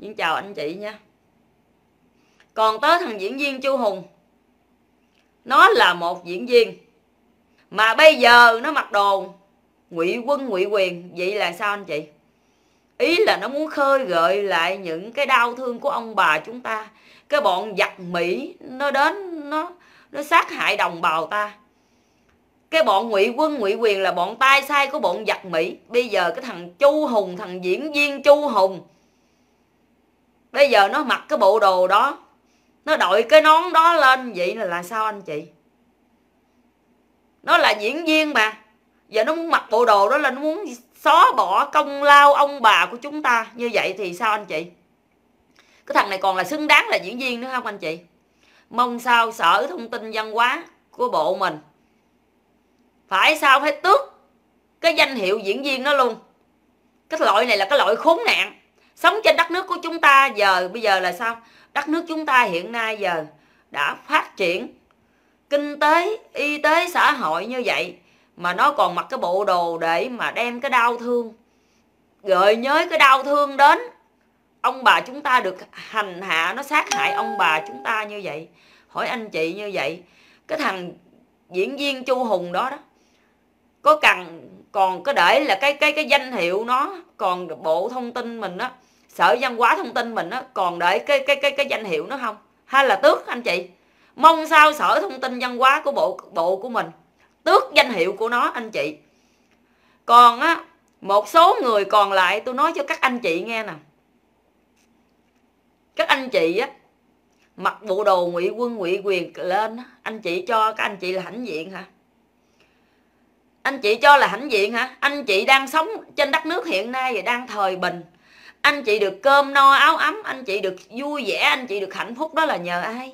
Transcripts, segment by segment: Diễn chào anh chị nha. Còn tới thằng diễn viên Chu Hùng, nó là một diễn viên mà bây giờ nó mặc đồ ngụy quân ngụy quyền. Vậy là sao anh chị? Ý là nó muốn khơi gợi lại những cái đau thương của ông bà chúng ta. Cái bọn giặc Mỹ nó đến, nó sát hại đồng bào ta. Cái bọn ngụy quân ngụy quyền là bọn tay sai của bọn giặc Mỹ. Bây giờ cái thằng Chu Hùng, thằng diễn viên Chu Hùng, bây giờ nó mặc cái bộ đồ đó, nó đội cái nón đó lên, vậy là sao anh chị? Nó là diễn viên mà, giờ nó muốn mặc bộ đồ đó lên, nó muốn xóa bỏ công lao ông bà của chúng ta. Như vậy thì sao anh chị? Cái thằng này còn là xứng đáng là diễn viên nữa không anh chị? Mong sao Sở Thông tin Văn hóa của bộ mình phải sao phải tước cái danh hiệu diễn viên nó luôn. Cái loại này là cái loại khốn nạn. Sống trên đất nước của chúng ta giờ, bây giờ là sao? Đất nước chúng ta hiện nay giờ đã phát triển kinh tế, y tế, xã hội như vậy, mà nó còn mặc cái bộ đồ để mà đem cái đau thương, gợi nhớ cái đau thương đến ông bà chúng ta được hành hạ, nó sát hại ông bà chúng ta như vậy. Hỏi anh chị như vậy, cái thằng diễn viên Chu Hùng đó có cần còn có để là cái danh hiệu nó, còn bộ thông tin mình á, Sở Văn hóa thông tin mình á, còn để cái danh hiệu nó không? Hay là tước anh chị? Mong sao Sở Thông tin Văn hóa của bộ của mình tước danh hiệu của nó anh chị. Còn á, một số người còn lại tôi nói cho các anh chị nghe nè. Các anh chị á, mặc bộ đồ ngụy quân ngụy quyền lên, anh chị cho các anh chị là hãnh diện hả? Anh chị cho là hãnh diện hả? Anh chị đang sống trên đất nước hiện nay và đang thời bình, anh chị được cơm no áo ấm, anh chị được vui vẻ, anh chị được hạnh phúc, đó là nhờ ai?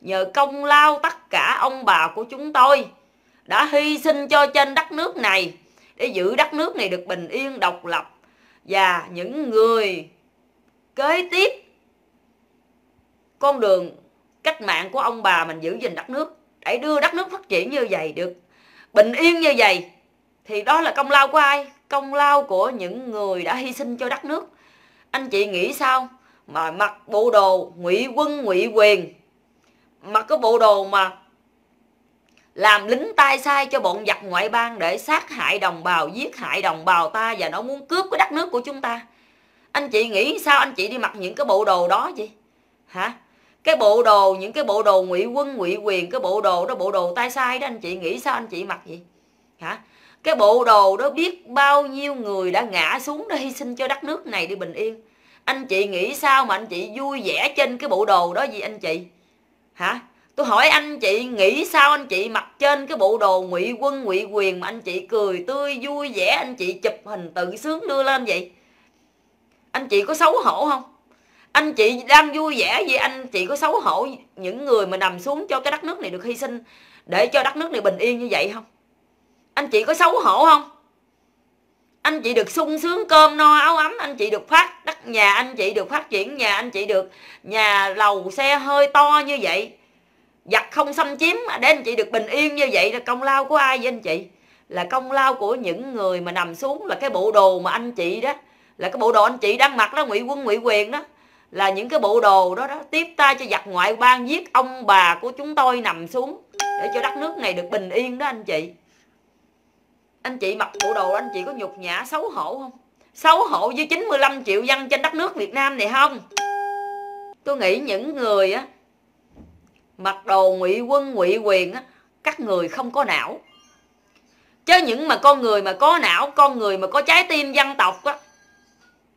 Nhờ công lao tất cả ông bà của chúng tôi đã hy sinh cho trên đất nước này, để giữ đất nước này được bình yên độc lập, và những người kế tiếp con đường cách mạng của ông bà mình giữ gìn đất nước, để đưa đất nước phát triển như vậy, được bình yên như vậy, thì đó là công lao của ai? Công lao của những người đã hy sinh cho đất nước. Anh chị nghĩ sao mà mặc bộ đồ ngụy quân ngụy quyền, mặc cái bộ đồ mà làm lính tay sai cho bọn giặc ngoại bang để sát hại đồng bào, giết hại đồng bào ta, và nó muốn cướp cái đất nước của chúng ta. Anh chị nghĩ sao anh chị đi mặc những cái bộ đồ đó chị? Hả? Cái bộ đồ, những cái bộ đồ ngụy quân ngụy quyền, cái bộ đồ đó, bộ đồ tay sai đó, anh chị nghĩ sao anh chị mặc vậy? Hả? Cái bộ đồ đó biết bao nhiêu người đã ngã xuống, đã hy sinh cho đất nước này đi bình yên. Anh chị nghĩ sao mà anh chị vui vẻ trên cái bộ đồ đó gì anh chị? Hả? Tôi hỏi anh chị nghĩ sao anh chị mặc trên cái bộ đồ ngụy quân ngụy quyền mà anh chị cười tươi vui vẻ, anh chị chụp hình tự sướng đưa lên vậy? Anh chị có xấu hổ không? Anh chị đang vui vẻ gì, anh chị có xấu hổ những người mà nằm xuống cho cái đất nước này được hy sinh để cho đất nước này bình yên như vậy không? Anh chị có xấu hổ không? Anh chị được sung sướng cơm no áo ấm, anh chị được phát đất nhà, anh chị được phát triển nhà, anh chị được nhà lầu xe hơi to như vậy, giặc không xâm chiếm, để anh chị được bình yên như vậy, là công lao của ai vậy anh chị? Là công lao của những người mà nằm xuống, là cái bộ đồ mà anh chị đó, là cái bộ đồ anh chị đang mặc đó, ngụy quân ngụy quyền đó, là những cái bộ đồ đó đó tiếp tay cho giặc ngoại bang giết ông bà của chúng tôi nằm xuống để cho đất nước này được bình yên đó anh chị. Anh chị mặc bộ đồ đó, anh chị có nhục nhã xấu hổ không? Xấu hổ với 95 triệu dân trên đất nước Việt Nam này không? Tôi nghĩ những người á mặc đồ ngụy quân ngụy quyền á, các người không có não. Chứ những mà con người mà có não, con người mà có trái tim dân tộc á,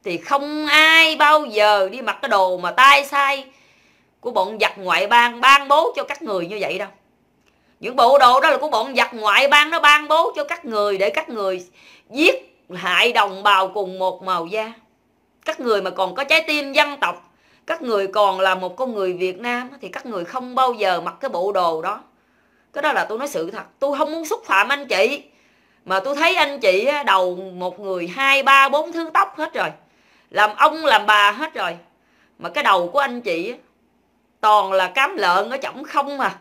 thì không ai bao giờ đi mặc cái đồ mà tay sai của bọn giặc ngoại bang ban bố cho các người như vậy đâu. Những bộ đồ đó là của bọn giặc ngoại bang nó ban bố cho các người để các người giết hại đồng bào cùng một màu da. Các người mà còn có trái tim dân tộc, các người còn là một con người Việt Nam, thì các người không bao giờ mặc cái bộ đồ đó. Cái đó là tôi nói sự thật. Tôi không muốn xúc phạm anh chị, mà tôi thấy anh chị đầu một người 2, 3, 4 thứ tóc hết rồi, làm ông làm bà hết rồi, mà cái đầu của anh chị toàn là cám lợn ở chổng không à.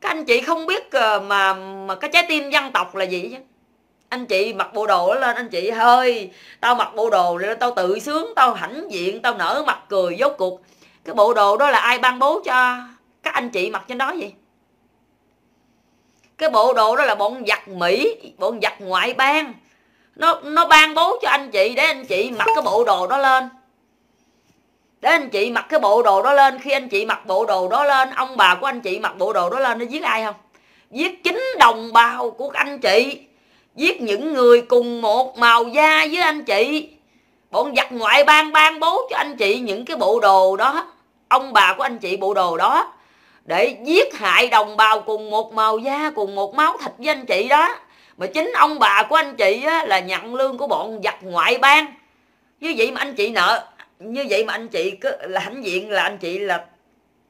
Các anh chị không biết mà cái trái tim dân tộc là gì chứ. anh chị mặc bộ đồ lên, anh chị ơi tao mặc bộ đồ lên, tao tự sướng, tao hãnh diện, tao nở mặt cười. Rốt cuộc cái bộ đồ đó là ai ban bố cho các anh chị mặc trên đó vậy? Cái bộ đồ đó là bọn giặc Mỹ, bọn giặc ngoại bang, nó ban bố cho anh chị để anh chị mặc cái bộ đồ đó lên. Để anh chị mặc cái bộ đồ đó lên, khi anh chị mặc bộ đồ đó lên, ông bà của anh chị mặc bộ đồ đó lên, nó giết ai không? Giết chính đồng bào của anh chị, giết những người cùng một màu da với anh chị. Bọn giặc ngoại bang ban bố cho anh chị những cái bộ đồ đó, ông bà của anh chị bộ đồ đó, để giết hại đồng bào cùng một màu da, cùng một máu thịt với anh chị đó. Mà chính ông bà của anh chị á, là nhận lương của bọn giặc ngoại bang. Như vậy mà anh chị nợ, như vậy mà anh chị cứ là hãnh diện, là anh chị là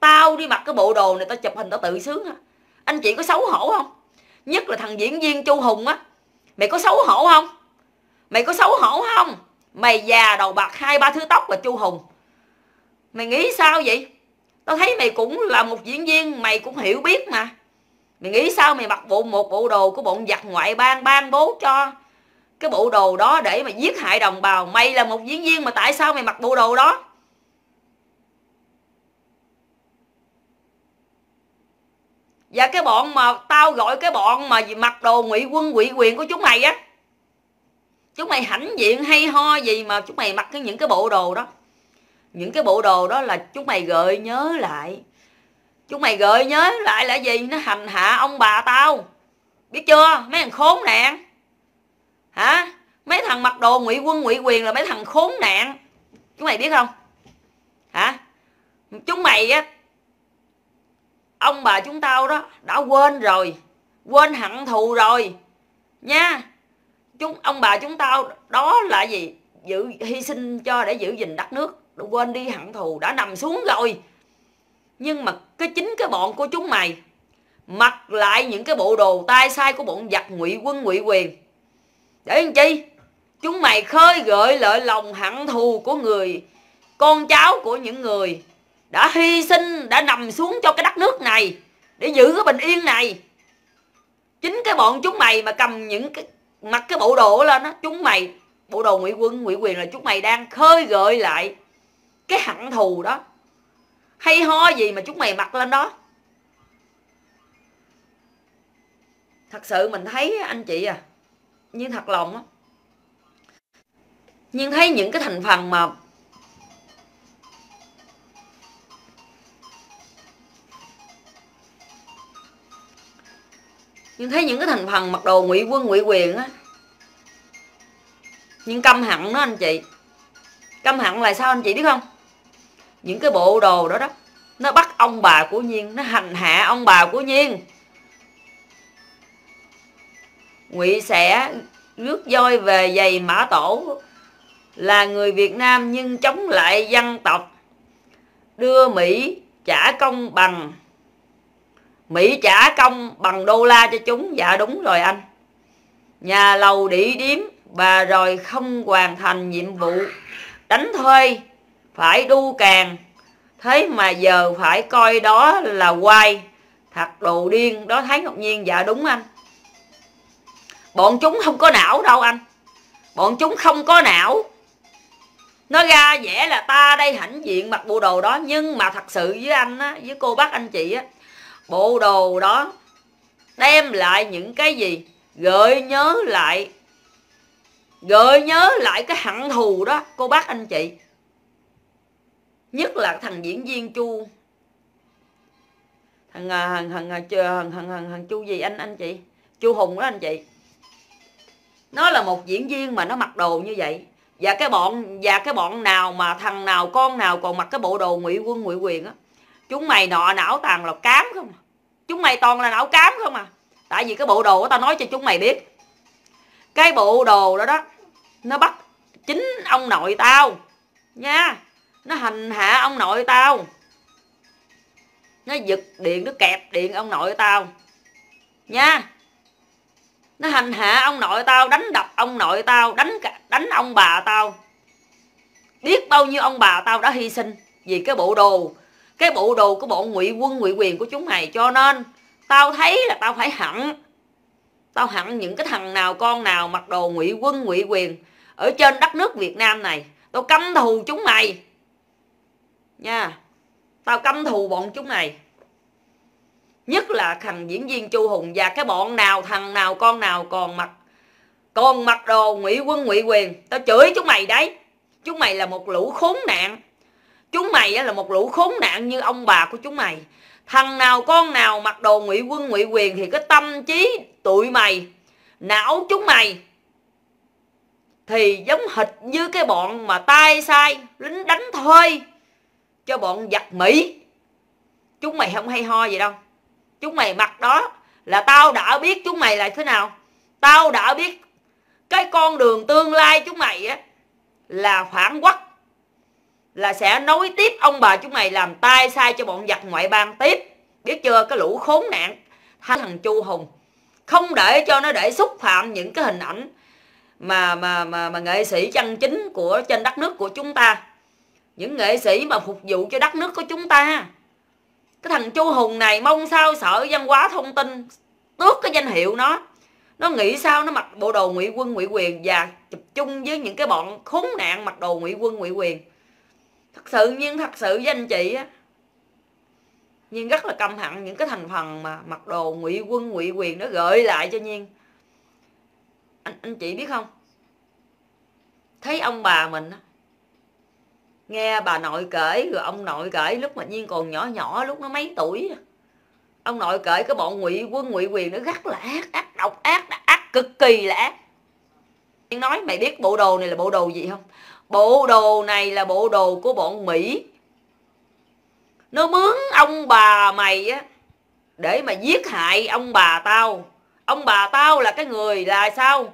tao đi mặc cái bộ đồ này tao chụp hình tao tự sướng hả? Anh chị có xấu hổ không? Nhất là thằng diễn viên Chu Hùng á, mày có xấu hổ không? Mày có xấu hổ không? Mày già đầu bạc 2-3 thứ tóc là Chu Hùng, mày nghĩ sao vậy? Tao thấy mày cũng là một diễn viên, mày cũng hiểu biết mà, mày nghĩ sao mày mặc một bộ đồ của bọn giặc ngoại bang ban bố cho cái bộ đồ đó để mà giết hại đồng bào? Mày là một diễn viên mà tại sao mày mặc bộ đồ đó? Và cái bọn mà tao gọi cái bọn mà mặc đồ ngụy quân ngụy quyền của chúng mày á, chúng mày hãnh diện hay ho gì mà chúng mày mặc những cái bộ đồ đó? Những cái bộ đồ đó là chúng mày gợi nhớ lại. Chúng mày gợi nhớ lại là gì? Nó hành hạ ông bà tao, biết chưa? Mấy thằng khốn nạn hả? Mấy thằng mặc đồ ngụy quân ngụy quyền là mấy thằng khốn nạn, chúng mày biết không hả? Chúng mày á, ông bà chúng tao đó đã quên rồi, quên hận thù rồi nha. Ông bà chúng tao đó là gì? Hy sinh cho để giữ gìn đất nước, quên đi hận thù, đã nằm xuống rồi. Nhưng mà chính cái bọn của chúng mày mặc lại những cái bộ đồ tay sai của bọn giặc ngụy quân ngụy quyền để làm chi? Chúng mày khơi gợi lại lòng hận thù của người con cháu của những người đã hy sinh, đã nằm xuống cho cái đất nước này, để giữ cái bình yên này. Chính cái bọn chúng mày mà cầm những cái mặc cái bộ đồ lên đó, chúng mày bộ đồ ngụy quân ngụy quyền là chúng mày đang khơi gợi lại cái hận thù đó. Hay ho gì mà chúng mày mặc lên đó? Thật sự mình thấy anh chị à, nhưng thật lòng á, nhưng thấy những cái thành phần mà mặc đồ ngụy quân ngụy quyền á, nhưng căm hận đó anh chị. Căm hận là sao anh chị biết không? Những cái bộ đồ đó đó, nó bắt ông bà của Nhiên, nó hành hạ ông bà của Nhiên, ngụy xẻ rước voi về giày Mã Tổ, là người Việt Nam nhưng chống lại dân tộc, đưa Mỹ trả công bằng đô la cho chúng. Dạ đúng rồi anh. Nhà lầu đĩ điếm và rồi không hoàn thành nhiệm vụ, đánh thuê phải đu càng, thế mà giờ phải coi đó là quay, thật đồ điên đó Thái Ngọc Nhiên. Dạ đúng anh. Bọn chúng không có não đâu anh, bọn chúng không có não. Nó ra vẻ là ta đây hãnh diện mặc bộ đồ đó, nhưng mà thật sự với anh á, với cô bác anh chị á, bộ đồ đó đem lại những cái gì? Gợi nhớ lại cái hận thù đó cô bác anh chị. Nhất là thằng diễn viên Chu, thằng Chu gì anh chị, Chu Hùng đó anh chị. Nó là một diễn viên mà nó mặc đồ như vậy. Và cái bọn nào mà thằng nào con nào còn mặc cái bộ đồ ngụy quân ngụy quyền á, chúng mày nọ não tàn là cám không à. Chúng mày toàn là não cám không à. Tại vì cái bộ đồ đó, tao nói cho chúng mày biết, cái bộ đồ đó đó, nó bắt chính ông nội tao nha, nó hành hạ ông nội tao, nó giật điện, nó kẹp điện ông nội tao nha, nó hành hạ ông nội tao, đánh đập ông nội tao, đánh ông bà tao. Biết bao nhiêu ông bà tao đã hy sinh vì cái bộ đồ của bọn ngụy quân ngụy quyền của chúng mày. Cho nên tao thấy là tao phải hận, Tao hận những cái thằng nào con nào mặc đồ ngụy quân ngụy quyền ở trên đất nước Việt Nam này. Tao căm thù chúng mày nha. Tao căm thù bọn chúng mày, nhất là thằng diễn viên Chu Hùng và cái bọn nào thằng nào con nào còn mặc đồ ngụy quân ngụy quyền. Tao chửi chúng mày đấy. Chúng mày là một lũ khốn nạn. Chúng mày là một lũ khốn nạn như ông bà của chúng mày. Thằng nào con nào mặc đồ ngụy quân ngụy quyền thì cái tâm trí tụi mày, não chúng mày thì giống hệt như cái bọn mà tay sai lính đánh thuê cho bọn giặc Mỹ. Chúng mày không hay ho gì đâu. Chúng mày mặc đó là tao đã biết chúng mày là thế nào. Tao đã biết cái con đường tương lai chúng mày á là phản quốc, là sẽ nối tiếp ông bà chúng mày làm tay sai cho bọn giặc ngoại bang tiếp. Biết chưa, cái lũ khốn nạn. Thằng Chu Hùng không để cho nó để xúc phạm những cái hình ảnh mà nghệ sĩ chân chính của trên đất nước của chúng ta, những nghệ sĩ mà phục vụ cho đất nước của chúng ta. Cái thằng Chu Hùng này mong sao Sở Văn hóa Thông tin tước cái danh hiệu nó. Nó nghĩ sao nó mặc bộ đồ ngụy quân ngụy quyền và chụp chung với những cái bọn khốn nạn mặc đồ ngụy quân ngụy quyền. Thật sự, nhưng thật sự với anh chị á, Nhiên rất là căm hận những cái thành phần mà mặc đồ ngụy quân ngụy quyền nó gợi lại cho Nhiên. Anh chị biết không, thấy ông bà mình nghe bà nội kể rồi ông nội kể lúc mà Nhiên còn nhỏ nhỏ, lúc nó mấy tuổi, ông nội kể cái bọn ngụy quân ngụy quyền nó rất là ác, độc ác, cực kỳ là ác. Nhiên nói mày biết bộ đồ này là bộ đồ gì không? Bộ đồ này là bộ đồ của bọn Mỹ. Nó mướn ông bà mày á để mà giết hại ông bà tao. Ông bà tao là cái người là sao?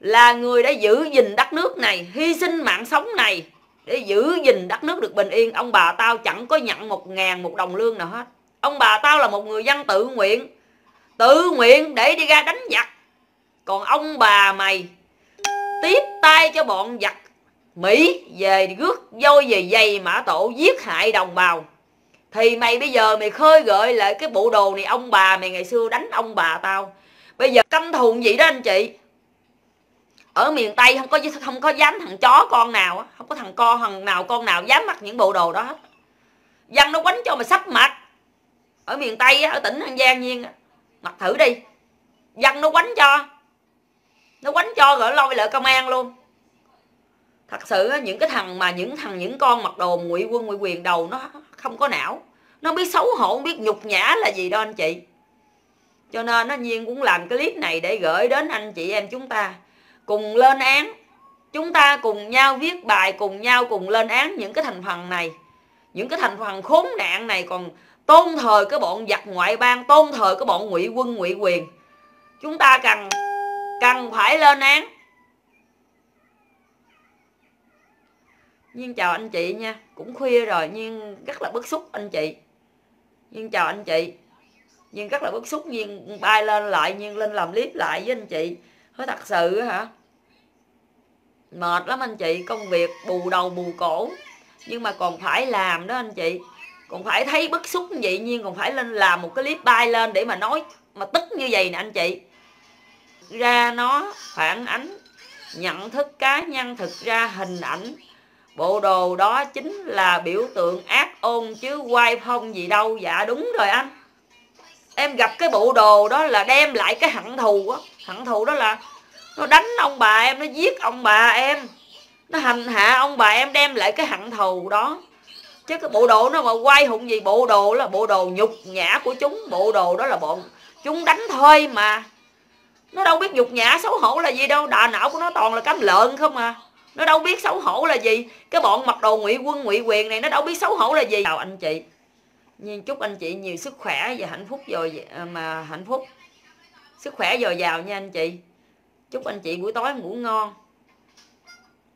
Là người đã giữ gìn đất nước này, hy sinh mạng sống này để giữ gìn đất nước được bình yên. Ông bà tao chẳng có nhận 1.000 một đồng lương nào hết. Ông bà tao là một người dân tự nguyện để đi ra đánh giặc. Còn ông bà mày tiếp tay cho bọn giặc Mỹ về rước voi về giày mã tổ giết hại đồng bào. Thì mày bây giờ mày khơi gợi lại cái bộ đồ này ông bà mày ngày xưa đánh ông bà tao. Bây giờ căm thù vậy đó anh chị. Ở miền Tây không có dám thằng chó con nào á, không có thằng nào con nào dám mặc những bộ đồ đó hết. Dân nó quánh cho mà sắp mặt. Ở miền Tây á, ở tỉnh An Giang Nhiên á, mặc thử đi. Dân nó quánh cho. Nó quánh cho rồi lôi lại công an luôn. Thật sự những cái thằng mà những con mặc đồ ngụy quân ngụy quyền đầu nó không có não, nó biết xấu hổ, không biết nhục nhã là gì đó anh chị. Cho nên nó Nhiên cũng làm cái clip này để gửi đến anh chị em chúng ta cùng lên án. Chúng ta cùng nhau viết bài, cùng nhau cùng lên án những cái thành phần này, những cái thành phần khốn nạn này còn tôn thờ cái bọn giặc ngoại bang, tôn thờ cái bọn ngụy quân ngụy quyền. Chúng ta cần phải lên án. Nhiên chào anh chị nha. Cũng khuya rồi, Nhiên rất là bức xúc anh chị. Nhiên chào anh chị. Nhiên rất là bức xúc. Nhiên bay lên lại, Nhiên lên làm clip lại với anh chị. Nói thật sự hả, mệt lắm anh chị. Công việc bù đầu bù cổ, nhưng mà còn phải làm đó anh chị. Còn phải thấy bức xúc như vậy, Nhiên còn phải lên làm một cái clip bay lên để mà nói, mà tức như vậy nè anh chị. Ra nó phản ánh nhận thức cá nhân. Thực ra hình ảnh bộ đồ đó chính là biểu tượng ác ôn chứ quay phong gì đâu. Dạ đúng rồi anh. Em gặp cái bộ đồ đó là đem lại cái hận thù á. Hận thù đó là nó đánh ông bà em, nó giết ông bà em, nó hành hạ ông bà em, đem lại cái hận thù đó. Chứ cái bộ đồ nó mà quay hụng gì. Bộ đồ là bộ đồ nhục nhã của chúng. Bộ đồ đó là bọn chúng đánh thuê mà. Nó đâu biết nhục nhã xấu hổ là gì đâu. Đà não của nó toàn là cám lợn không à. Nó đâu biết xấu hổ là gì. Cái bọn mặc đồ ngụy quân ngụy quyền này nó đâu biết xấu hổ là gì. Chào anh chị. Nhiên chúc anh chị nhiều sức khỏe và hạnh phúc rồi mà hạnh phúc. Sức khỏe dồi dào nha anh chị. Chúc anh chị buổi tối ngủ ngon.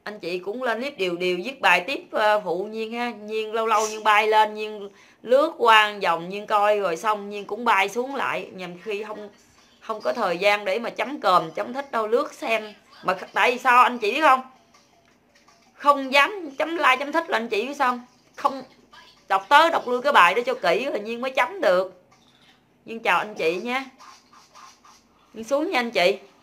Anh chị cũng lên clip điều viết bài tiếp phụ Nhiên ha. Nhiên lâu lâu Nhiên bay lên, Nhiên lướt qua vòng, Nhiên coi rồi xong Nhiên cũng bay xuống lại, nhằm khi không có thời gian để mà chấm còm, chấm thích đâu, lướt xem. Mà tại vì sao anh chị biết không? Không dám chấm like chấm thích là anh chị biết sao? Không đọc tới đọc lui cái bài đó cho kỹ rồi Nhiên mới chấm được. Nhưng chào anh chị nha. đi xuống nha anh chị.